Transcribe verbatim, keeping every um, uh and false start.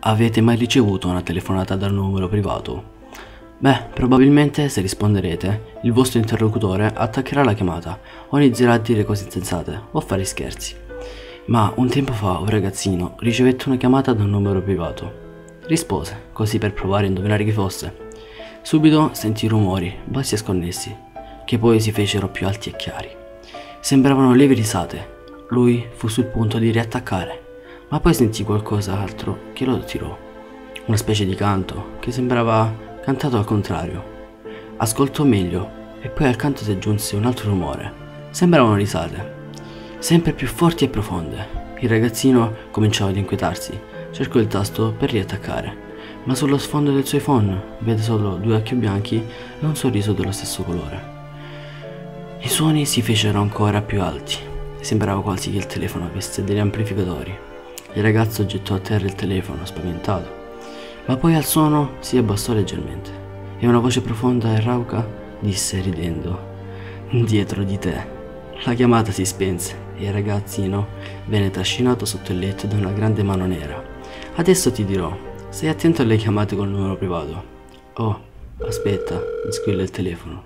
Avete mai ricevuto una telefonata dal numero privato? Beh, probabilmente se risponderete, il vostro interlocutore attaccherà la chiamata o inizierà a dire cose insensate o a fare scherzi. Ma un tempo fa un ragazzino ricevette una chiamata da un numero privato. Rispose, così per provare a indovinare chi fosse. Subito sentì rumori, bassi e sconnessi, che poi si fecero più alti e chiari. Sembravano lievi risate. Lui fu sul punto di riattaccare, ma poi sentì qualcos'altro che lo attirò. Una specie di canto che sembrava cantato al contrario. Ascoltò meglio e poi al canto si aggiunse un altro rumore. Sembravano risate, sempre più forti e profonde. Il ragazzino cominciò ad inquietarsi. Cercò il tasto per riattaccare, ma sullo sfondo del suo iPhone vede solo due occhi bianchi e un sorriso dello stesso colore. I suoni si fecero ancora più alti, sembrava quasi che il telefono avesse degli amplificatori. Il ragazzo gettò a terra il telefono spaventato, ma poi al suono si abbassò leggermente e una voce profonda e rauca disse ridendo: "Dietro di te". La chiamata si spense e il ragazzino venne trascinato sotto il letto da una grande mano nera. "Adesso ti dirò, stai attento alle chiamate col numero privato". "Oh, aspetta", mi squilla il telefono.